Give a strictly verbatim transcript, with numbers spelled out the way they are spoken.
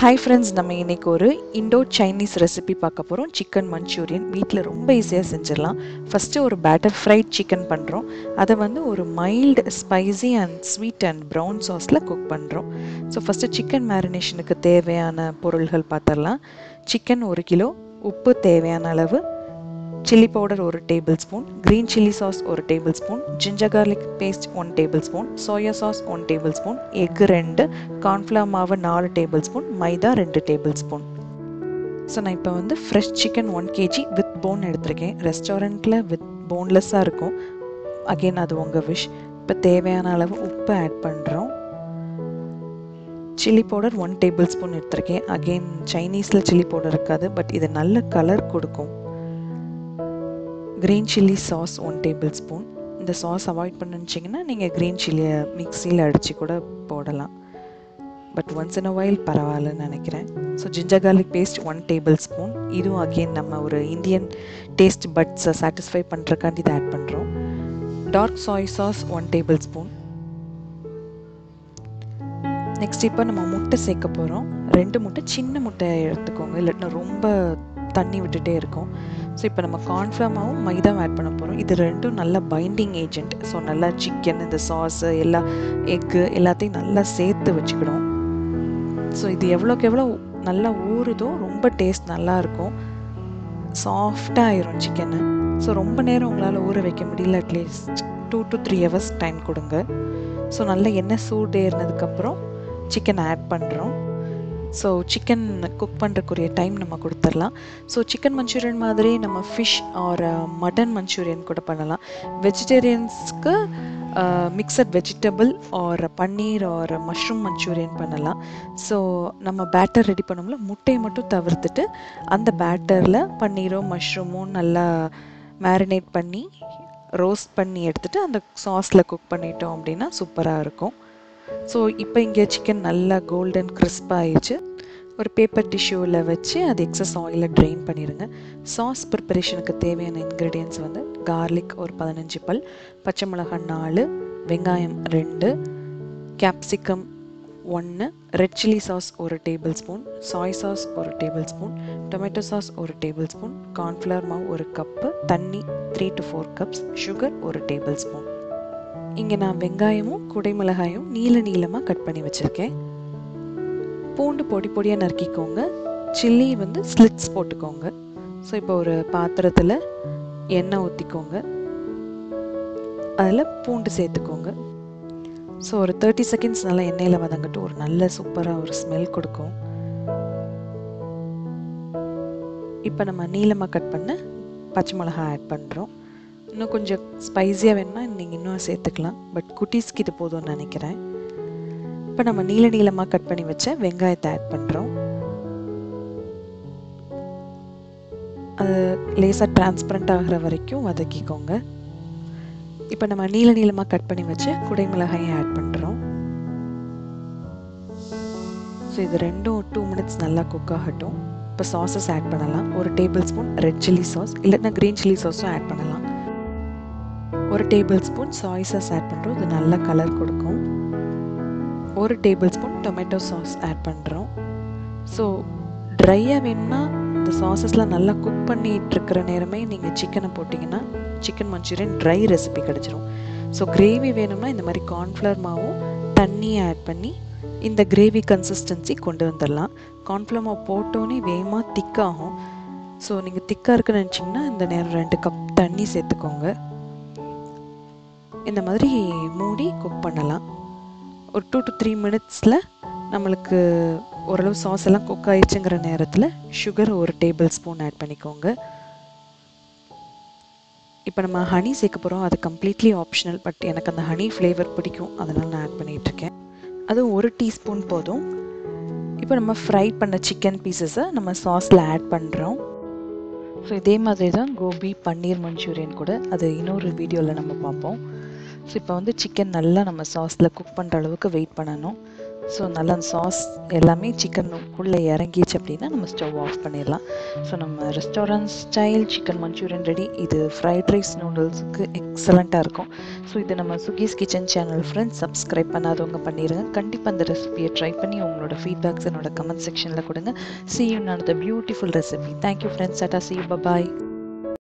Hi friends, நம்ம இன்னைக்கு ஒரு இண்டோ சைனீஸ் ரெசிபி பார்க்க போறோம். சிக்கன் மஞ்சூரியன் வீட்ல ரொம்ப ஈஸியா செஞ்சிரலாம். ஃபர்ஸ்ட் ஒரு பேட்டர் ஃப்ரைட் சிக்கன் பண்றோம். அத வந்து ஒரு mild spicy and sweet and brown சாஸ்ல குக் பண்றோம். சோ ஃபர்ஸ்ட் சிக்கன் மேரினேஷனுக்கு தேவையான பொருட்கள் பார்த்தறலாம். சிக்கன் ஒரு கிலோ, உப்பு தேவையான அளவு, chili powder one tablespoon, green chili sauce one tablespoon, ginger garlic paste one tablespoon, soya sauce one tablespoon, egg two, cornflour maavu four tablespoon, maida two tablespoon. So na ipo vandu fresh chicken one kilogram with bone eduthiruken. Restaurant la with boneless ah irukum, again adu unga wish. Ipo thevayana alavu uppu add pandrom. Chili powder one tablespoon eduthiruken. Again Chinese la chili powder irukadu, but idu nalla color kodukum. Green chili sauce one tablespoon. இந்த sauce avoid பண்ணுச்சீங்கன்னா நீங்க green chili மிக்ஸில அடிச்சு கூட போடலாம். But once in a while பரவாயில்லை நினைக்கிறேன். So ginger garlic paste one tablespoon. இதுவும் again நம்ம ஒரு இந்தியன் டேஸ்ட் பட்ஸ் satisfy பண்றதுக்காண்டி இத ஆட் பண்றோம். Dark soy sauce one tablespoon. Next இப்போ நம்ம முட்டை சேக்க போறோம். ரெண்டு முட்டை சின்ன முட்டை எடுத்துக்கோங்க. இல்லன்னா ரொம்ப தண்ணி விட்டுட்டே இருக்கும். சோ இப்போ நம்ம cornflour மாவும் மைதாவும் ஆட் பண்ண போறோம். இது ரெண்டும் நல்ல பைண்டிங் ஏஜென்ட். சோ நல்லா chicken இந்த சாஸ் எல்லா எக் எல்லாத்தையும் நல்லா சேர்த்து வச்சுக்கணும். சோ இது எவ்வளவுக்கு எவ்வளவு நல்லா ஊறுதோ ரொம்ப டேஸ்ட் நல்லா இருக்கும். சாஃப்ட்டா ஆயிரும் chicken. சோ ரொம்ப நேரம் உங்களால ஊற வைக்க முடியல, at least two to three hours time கொடுங்க. சோ நல்ல எண்ணெய் சூடு ஏறினதுக்கு அப்புறம் chicken ஆட் பண்றோம். So chicken cook பண்றதுக்குரிய டைம் நம்ம கொடுத்துறலாம். So chicken manchurian மாதிரி நம்ம fish or mutton manchurian கூட பண்ணலாம். வெஜிடேரியன்ஸ்க்கு mixed vegetable or paneer or mushroom manchurian பண்ணலாம். So நம்ம பேட்டர் ரெடி பண்ணும்போது முட்டை மட்டும் தவிர்த்துட்டு அந்த பேட்டர்ல பன்னீரோ மஷ்ரூமோ நல்லா மேரினேட் பண்ணி ரோஸ்ட் பண்ணி எடுத்துட்டு அந்த சாஸ்ல குக் பண்ணிட்டோம் அப்படினா சூப்பரா இருக்கும். ஸோ இப்போ இங்கே சிக்கன் நல்லா கோல்டன் கிறிஸ்ப் ஆயிடுச்சு. ஒரு பேப்பர் டிஷ்யூவில் வச்சு அது எக்ஸஸ் ஆயிலை ட்ரெயின் பண்ணிடுங்க. சாஸ் ப்ரிப்பரேஷனுக்கு தேவையான இன்க்ரீடியன்ட்ஸ் வந்து கார்லிக் ஒரு பதினஞ்சு பல், பச்சை மிளகாய் நாலு, வெங்காயம் ரெண்டு, கேப்சிகம் ஒன்று, ரெட் சில்லி சாஸ் ஒரு டேபிள் ஸ்பூன், சாய் சாஸ் ஒரு டேபிள் ஸ்பூன், டொமேட்டோ சாஸ் ஒரு டேபிள் ஸ்பூன், கார்ன்ஃப்ளவர் மாவு ஒரு கப்பு, தண்ணி three to four cups, sugar ஒரு டேபிள் ஸ்பூன். இங்கே நான் வெங்காயமும் குடைமிளகாயும் நீல நீளமாக கட் பண்ணி வச்சுருக்கேன். பூண்டு பொடி பொடியாக நறுக்கிக்கோங்க. சில்லி வந்து ஸ்லிட்ஸ் போட்டுக்கோங்க. ஸோ இப்போ ஒரு பாத்திரத்தில் எண்ணெய் ஊற்றிக்கோங்க. அதில் பூண்டு சேர்த்துக்கோங்க. ஸோ ஒரு தேர்ட்டி செகண்ட்ஸ் நல்லா எண்ணெயில் வதங்கிட்டு ஒரு நல்ல சூப்பராக ஒரு ஸ்மெல் கொடுக்கும். இப்போ நம்ம நீளமாக கட் பண்ண பச்சை மிளகாய் ஆட் பண்ணுறோம். இன்னும் கொஞ்சம் ஸ்பைஸியாக வேணும்னா நீங்கள் இன்னும் சேர்த்துக்கலாம், பட் குட்டீஸ்க்கு இது போதும்னு நினைக்கிறேன். இப்போ நம்ம நீல நீளமாக கட் பண்ணி வச்ச வெங்காயத்தை ஆட் பண்ணுறோம். அது லேசாக டிரான்ஸ்பரண்ட் ஆகிற வரைக்கும் வதக்கிக்கோங்க. இப்போ நம்ம நீல நீளமாக கட் பண்ணி வச்சு குடை மிளகாயை ஆட் பண்ணுறோம். ஸோ இது ரெண்டும் டூ மினிட்ஸ் நல்லா குக் ஆகட்டும். இப்போ சாஸஸ் ஆட் பண்ணலாம். ஒரு tablespoon red chilli sauce, இல்லைன்னா க்ரீன் சில்லி சாஸும் ஆட் பண்ணலாம். ஒரு tablespoon soy sauce add பண்ணுறோம், இது நல்ல கலர் கொடுக்கும். ஒரு tablespoon tomato sauce add பண்ணுறோம். ஸோ ட்ரையாக வேணும்னா இந்த சாஸஸ்லாம் நல்லா குக் பண்ணிகிட்டு இருக்கிற நேரமே நீங்கள் சிக்கனை போட்டிங்கன்னா சிக்கன் மஞ்சூரியன் ட்ரை ரெசிபி கிடச்சிரும். ஸோ கிரேவி வேணும்னா இந்த மாதிரி கார்ன்ஃப்ளவர் மாவும் தண்ணியை ஆட் பண்ணி இந்த கிரேவி கன்சிஸ்டன்சி கொண்டு வந்துடலாம். கார்ன்ஃப்ளவர் மாவு போட்டோன்னே வேகமாக திக்காகும். ஸோ நீங்கள் திக்காக இருக்குன்னு நினச்சிங்கன்னா இந்த நேரம் ரெண்டு கப் தண்ணி சேர்த்துக்கோங்க. இந்த மாதிரி மூடி குக் பண்ணலாம். ஒரு டூ டு த்ரீ மினிட்ஸில் நம்மளுக்கு ஓரளவு சாஸ் எல்லாம் குக் ஆயிடுச்சுங்கிற நேரத்தில் சுகர் ஒரு டேபிள் ஸ்பூன் ஆட் பண்ணிக்கோங்க. இப்போ நம்ம ஹனி சேர்க்க போகிறோம். அது கம்ப்ளீட்லி ஆப்ஷனல், பட் எனக்கு அந்த ஹனி ஃப்ளேவர் பிடிக்கும், அதனால் நான் ஆட் பண்ணிகிட்ருக்கேன். அதுவும் ஒரு டீஸ்பூன் போதும். இப்போ நம்ம ஃப்ரை பண்ண சிக்கன் பீசஸை நம்ம சாஸில் ஆட் பண்ணுறோம். ஸோ இதே மாதிரி தான் கோபி பன்னீர் மஞ்சூரியன் கூட, அது இன்னொரு வீடியோவில் நம்ம பார்ப்போம். ஸோ இப்போ வந்து சிக்கன் நல்லா நம்ம சாஸில் குக் பண்ணுற அளவுக்கு வெயிட் பண்ணணும். So nalan sauce ellame chicken kulla irangichu appadina nam stove off panniralam. So nam restaurant style chicken manchurian ready. Idu fried rice noodles ku excellent ah irukum. So idu nam Sugi's kitchen channel friends subscribe pannadavanga pannirunga. Kandipa indha recipe try panni ungaloda feedbacks enoda comment section la kudunga. See you in another beautiful recipe. Thank you friends. Tata, see you. Bye bye.